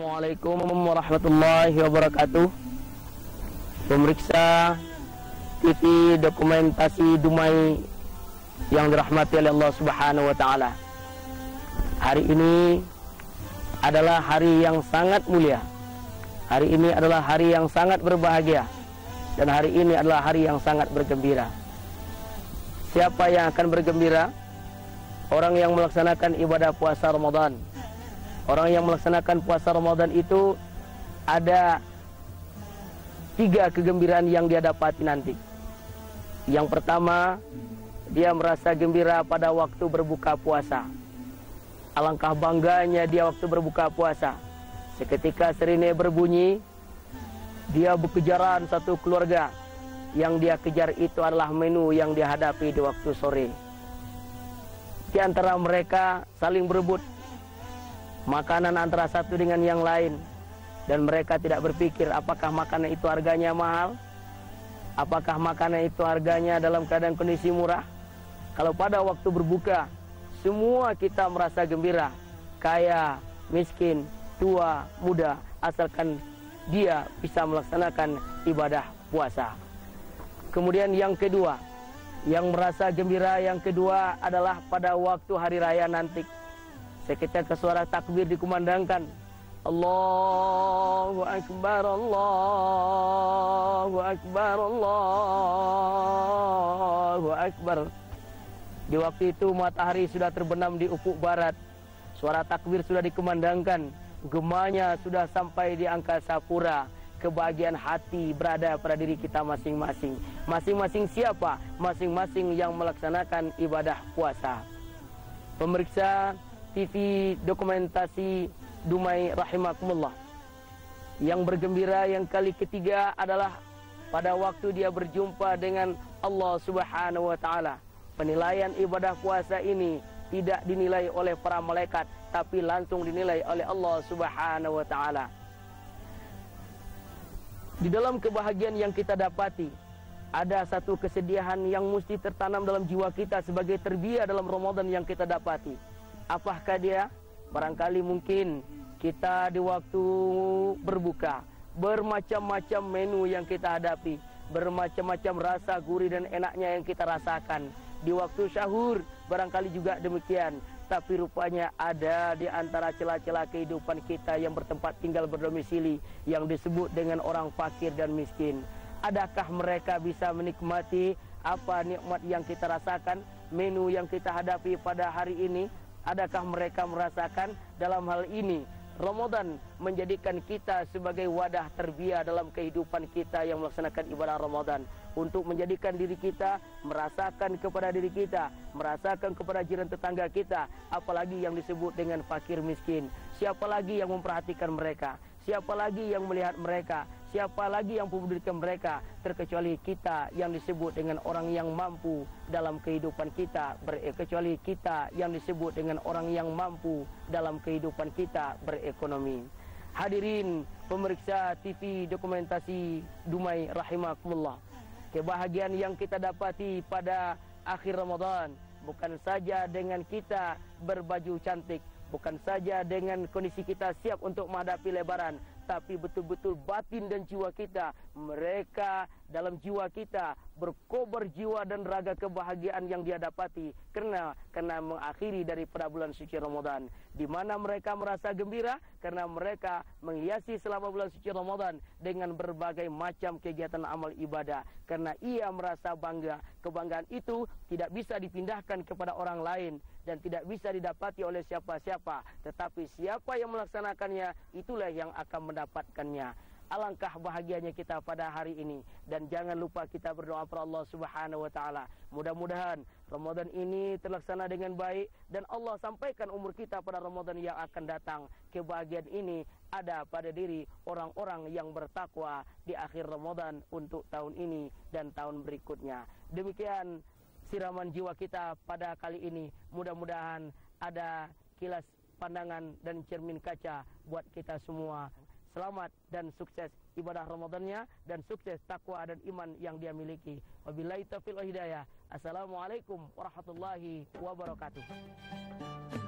Assalamualaikum warahmatullahi wabarakatuh. Pemirsa TV Dokumentasi Dumai yang dirahmati oleh Allah Subhanahu wa taala. Hari ini adalah hari yang sangat mulia. Hari ini adalah hari yang sangat berbahagia. Dan hari ini adalah hari yang sangat bergembira. Siapa yang akan bergembira? Orang yang melaksanakan ibadah puasa Ramadan. Orang yang melaksanakan puasa Ramadan itu ada tiga kegembiraan yang dia dapati nanti. Yang pertama, dia merasa gembira pada waktu berbuka puasa. Alangkah bangganya dia waktu berbuka puasa. Seketika sirine berbunyi, dia berkejaran satu keluarga. Yang dia kejar itu adalah menu yang dihadapi di waktu sore. Di antara mereka saling berebut makanan antara satu dengan yang lain. Dan mereka tidak berpikir apakah makanan itu harganya mahal, apakah makanan itu harganya dalam keadaan kondisi murah. Kalau pada waktu berbuka semua kita merasa gembira, kaya, miskin, tua, muda, asalkan dia bisa melaksanakan ibadah puasa. Kemudian yang kedua, yang merasa gembira yang kedua adalah pada waktu hari raya nanti. Seketika suara takbir dikumandangkan, Allahu Akbar, Allahu Akbar, Allahu Akbar. Di waktu itu matahari sudah terbenam di ufuk barat. Suara takbir sudah dikumandangkan, gemanya sudah sampai di angkasa pura. Kebahagiaan hati berada pada diri kita masing-masing. Masing-masing siapa? Masing-masing yang melaksanakan ibadah puasa. Pemirsa TV Dokumentasi Dumai rahimakumullah. Yang bergembira yang kali ketiga adalah pada waktu dia berjumpa dengan Allah Subhanahu wa taala. Penilaian ibadah puasa ini tidak dinilai oleh para malaikat, tapi langsung dinilai oleh Allah Subhanahu wa taala. Di dalam kebahagiaan yang kita dapati, ada satu kesedihan yang mesti tertanam dalam jiwa kita sebagai terbiah dalam Ramadan yang kita dapati. Apakah dia? Barangkali mungkin kita di waktu berbuka, bermacam-macam menu yang kita hadapi, bermacam-macam rasa gurih dan enaknya yang kita rasakan. Di waktu sahur barangkali juga demikian. Tapi rupanya ada di antara celah-celah kehidupan kita yang bertempat tinggal berdomisili, yang disebut dengan orang fakir dan miskin. Adakah mereka bisa menikmati apa nikmat yang kita rasakan, menu yang kita hadapi pada hari ini? Adakah mereka merasakan? Dalam hal ini Ramadan menjadikan kita sebagai wadah terbiah dalam kehidupan kita yang melaksanakan ibadah Ramadan, untuk menjadikan diri kita merasakan kepada diri kita, merasakan kepada jiran tetangga kita, apalagi yang disebut dengan fakir miskin. Siapa lagi yang memperhatikan mereka? Siapa lagi yang melihat mereka? Siapa lagi yang mempedulikan mereka? Terkecuali kita yang disebut dengan orang yang mampu dalam kehidupan kita. Kecuali kita yang disebut dengan orang yang mampu dalam kehidupan kita berekonomi. Hadirin pemeriksa TV Dokumentasi Dumai rahimakumullah. Kebahagiaan yang kita dapati pada akhir Ramadan bukan saja dengan kita berbaju cantik, bukan saja dengan kondisi kita siap untuk menghadapi Lebaran, tapi betul-betul batin dan jiwa kita, mereka dalam jiwa kita berkobar jiwa dan raga kebahagiaan yang dia dapati karena mengakhiri daripada bulan suci Ramadan, di mana mereka merasa gembira karena mereka menghiasi selama bulan suci Ramadan dengan berbagai macam kegiatan amal ibadah, karena ia merasa bangga. Kebanggaan itu tidak bisa dipindahkan kepada orang lain dan tidak bisa didapati oleh siapa-siapa, tetapi siapa yang melaksanakannya itulah yang akan mendapatkannya. Alangkah bahagianya kita pada hari ini, dan jangan lupa kita berdoa kepada Allah Subhanahu wa taala. Mudah-mudahan Ramadan ini terlaksana dengan baik dan Allah sampaikan umur kita pada Ramadan yang akan datang. Kebahagiaan ini ada pada diri orang-orang yang bertakwa di akhir Ramadan untuk tahun ini dan tahun berikutnya. Demikian siraman jiwa kita pada kali ini. Mudah-mudahan ada kilas pandangan dan cermin kaca buat kita semua. Selamat dan sukses ibadah Ramadannya, dan sukses takwa dan iman yang dia miliki. Wabillahi taufiq wal hidayah. Assalamualaikum warahmatullahi wabarakatuh.